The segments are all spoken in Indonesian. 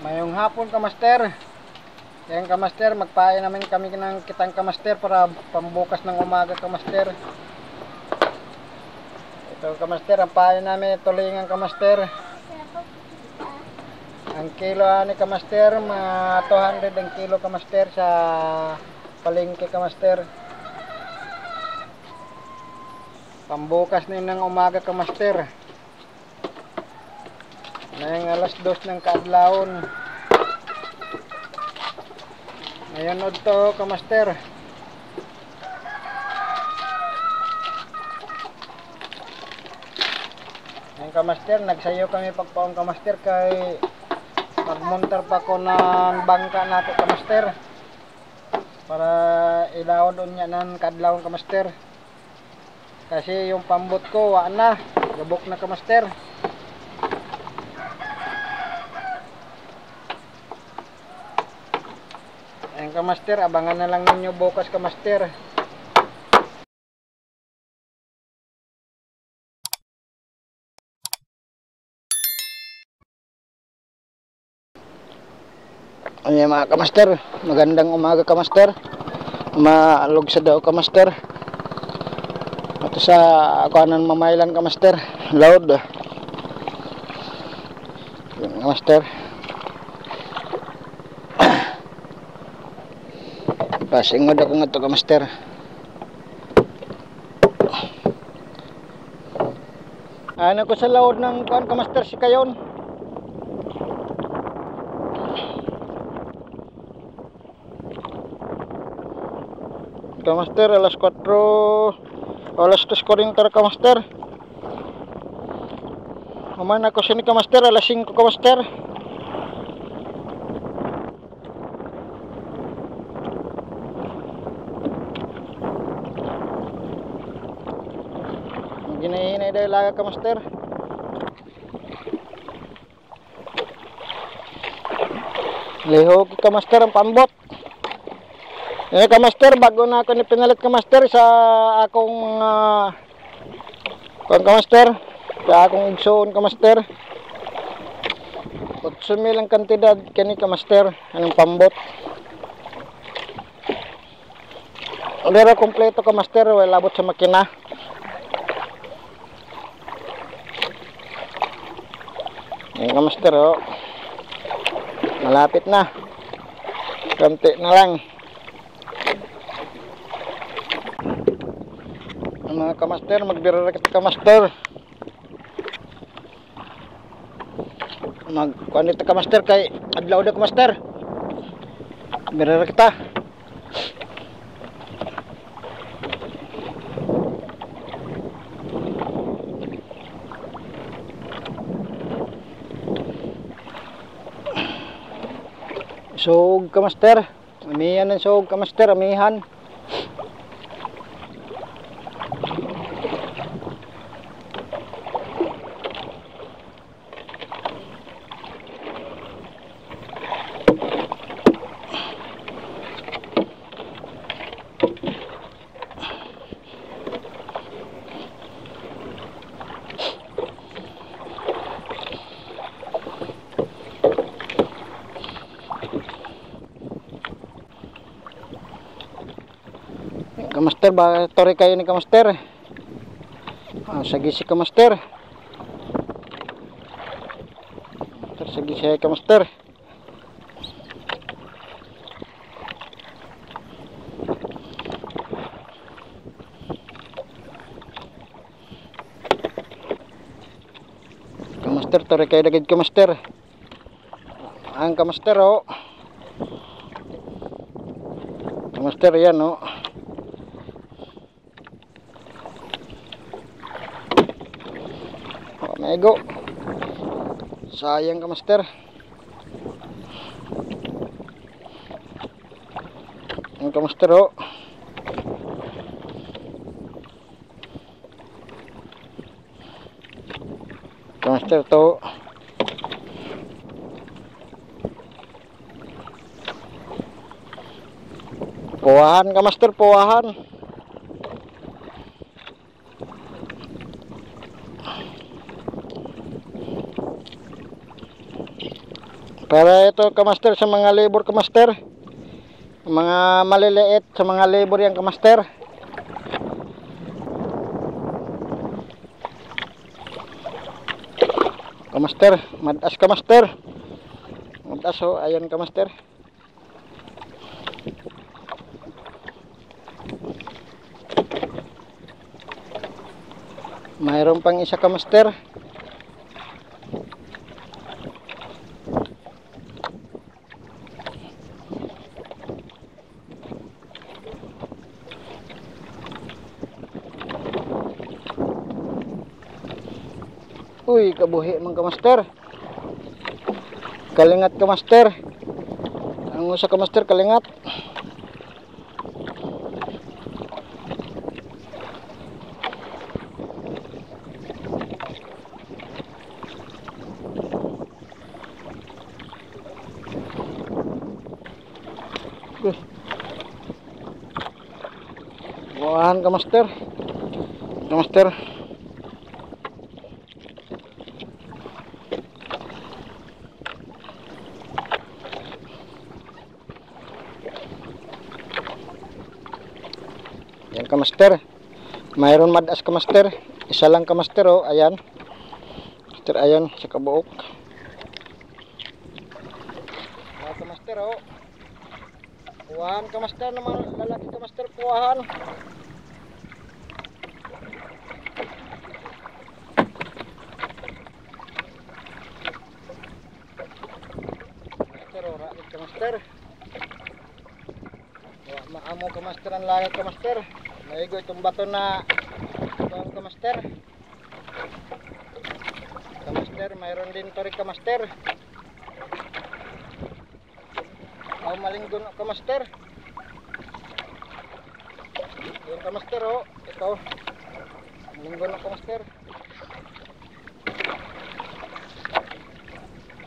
Mayong hapon kamaster. Ayan kamaster, magpain namin kami ng kitang kamaster para pambukas ng umaga kamaster. Ito kamaster, ang pain namin tulingan kamaster. Ang kilo ani kamaster, mga 200 ang kilo kamaster sa palengke kamaster. Pambukas na ng umaga kamaster. Ngayong alas 2 ng kaadlawon. Ayan o to kamaster. Ayan kamaster, nagsayo kami pagpaong kamaster kay magmontar pa ko ng bangka nato kamaster para ilaw doon niya ng kadlawon kamaster, kasi yung pambot ko wa na, gabok na kamaster. Ayan kamaster, abangan na lang ninyo bukas kamaster. Ayan mga kamaster, magandang umaga kamaster. Malugsa daw kamaster. Ato sa kuhanan mamaylan kamaster. Loud. Ayan kamaster. Pasingod ako nga ito kamaster. Ano ko sa laod ng kuan kamaster si Kayon. Kamaster alas 4 alas 3 korintar kamaster. Uman ako sa ni kamaster alas 5 kamaster. Ginahinay dahil laga kamaster. Lihoki kamaster ang pambot. Eh kamaster, bago na ako ni pinalit kamaster sa akong kamaster, sa akong igsoon kamaster. 8,000 ang kantidad kani kamaster ang pambot. Ulero kompleto kamaster, wala labot sa makina. Ayan kamaster, oh. Malapit na. Kamtik na lang. Mga kamaster, magbirarakit kamaster. Magkuanit kamaster kay adlaw na kamaster. Birarakit ta. Sog kamaster, amihan ng sog kamaster, amihan. Kamaster, baka tori kayo ni kamaster. Sagi si kamaster. Sagi si kamaster. Kamaster, tori kayo dagad kamaster. Ang kamaster, oh. Kamaster, yan, oh. Ego. Sayang kamaster. Ang kamaster, oh. Kamaster to. Puwahan kamaster, puwahan. Para ito kamaster sa mga labor kamaster, mga maliliit sa mga labor yang kamaster. Kamaster, madas kamaster. Madas ho, ayan kamaster. Mayroon pang isa kamaster. Uy, kabuhi man kamaster. Kalingat kamaster. Ang usa kamaster kalingat. Buahan kamaster. Kamaster. Kamaster, mayroon madas kamaster, isa lang kamaster oh, ayan master, ayan sa kabuok kamaster oh, kuwahan kamaster naman, lalaki kamaster, kuwahan kamaster oh, rakit kamaster, maamo kamaster ang langit kamaster. Naigo itong bato na itong kamaster. Kamaster, mayroon din ito rin kamaster. Oh, malinggo na kamaster. Yung kamaster oh, ito. Malinggo na kamaster.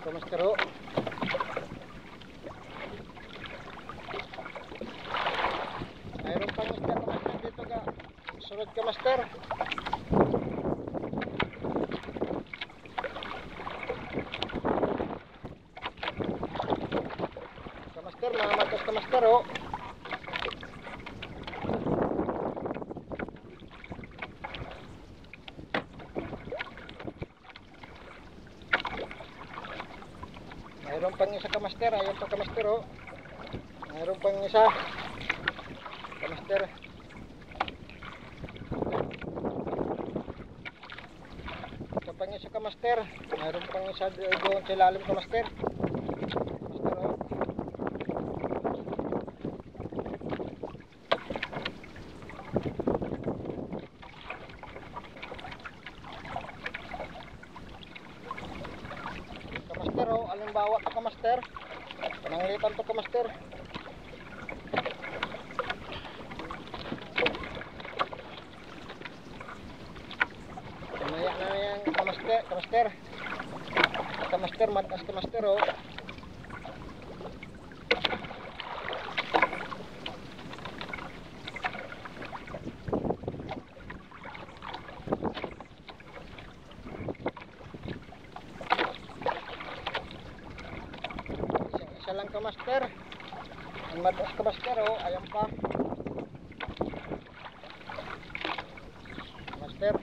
Kamaster oh. Mayroon pang isda kamaster. Sunod ka master. Ka master, mga matas ka master oh. Mayroon pang isa ka master, ayun pa ka master oh. Mayroon pang isa ka master. Pang isa kamaster, mayroon pang isa doon sa ilalim kamaster. Kamaster oh, alimbawa to kamaster, pananglitan to kamaster. Kamaster, kamaster, matas kamaster oh. Isa lang kamaster, matas kamaster oh, ayan pa. Kamaster.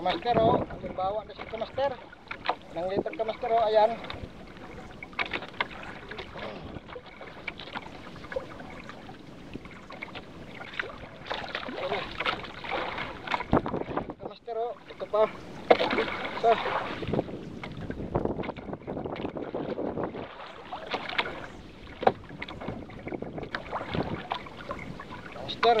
Kamaster oh, bawa na si kamaster. Nang liter kamaster oh, ayan. Kamaster oh, ito pa. Sa. Kamaster.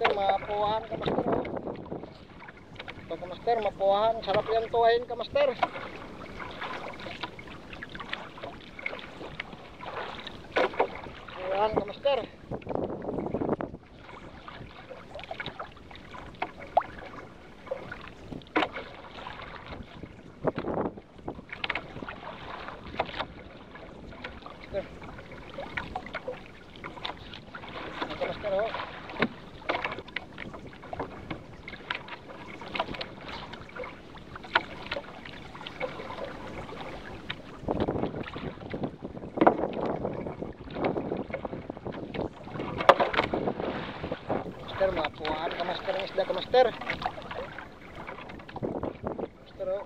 master mapuan ka master. Ito ka master mapuan, sarap yan tuwain ka master. Puan ka master. Mapuan ka master ng isda ka master. Master oh.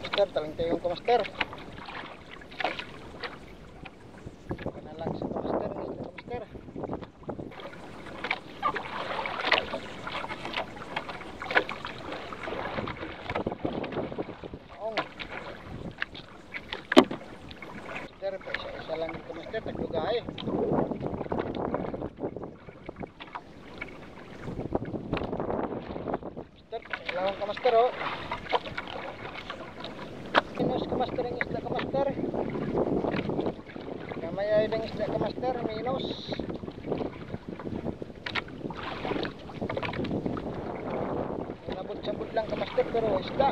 Master talentayong ka master. Panalag sa ka master ng isda ka master. Salang ka master, tagduga eh. Master, pasilawang ka master oh. Minus ka master ang isda ka master. Kamayay ng isda ka master, minus. Labot-sabot lang ka master pero isda.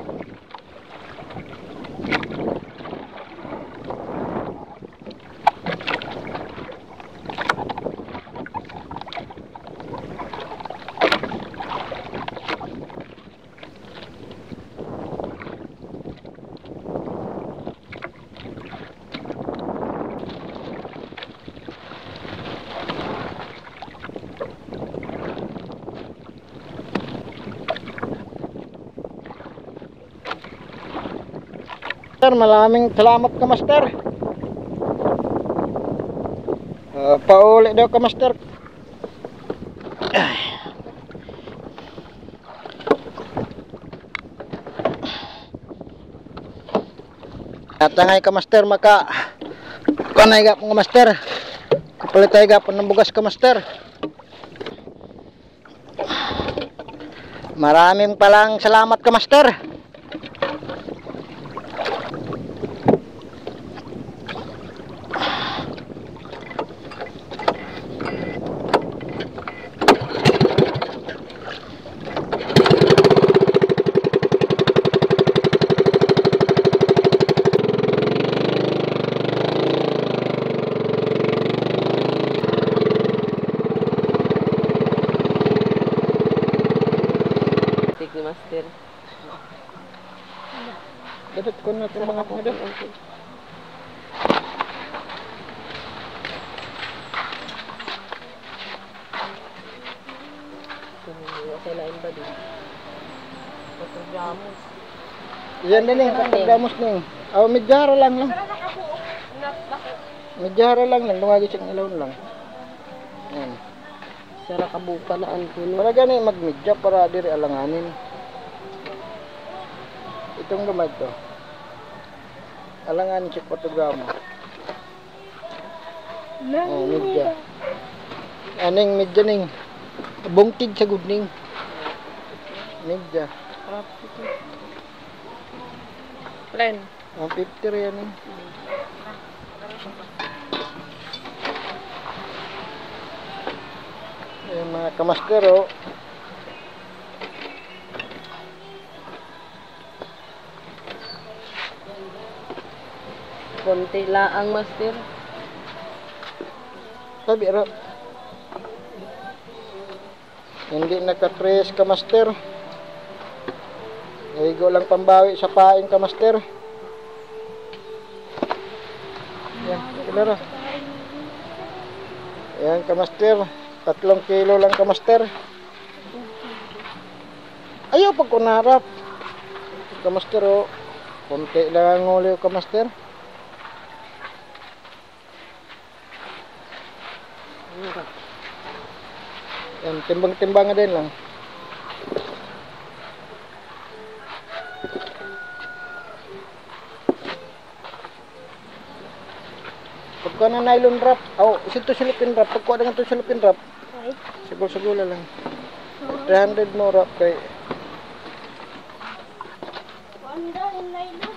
Maraming salamat ka master. Paulit daw ka master. Natangay ka master maka kanay gapon ka master. Kapalitay gapon ng bugas ka master. Maraming palang salamat ka master. Master. Dapat ko na itong mga pangada. Kailain ba din? Patrogramos. Yan na lang, patrogramos na yun. O, medyara lang lang. Medyara lang lang, lumagis ang ilaw lang. Yan. Sara kabuka na ang puno. Para gano'y magmedya para diri alanganin. Itong gamay to. Alangan si patugama. Oh, medya. Aning medya ning. Bungtig sa gudning. Medya. Plan. Oh, 50 riyan ning. Yung mga kamaskero. Konti laang master. Sabi ro. Hindi nakatres ka master. Igo lang pambawi sa pain ka master. Yan, kilaro. Yan ka master. 3 kilo lang ka master. Ayaw pag kunarap ka master o. Kunti lang ang uli ka master. Yan, timbang-timbang din lang. Kana nylon wrap. Oh, situ silipin wrap. Pekuat dengan tu silipin wrap. Sebul-sebul lang. 300 mo wrap kay. Wanda in nylon.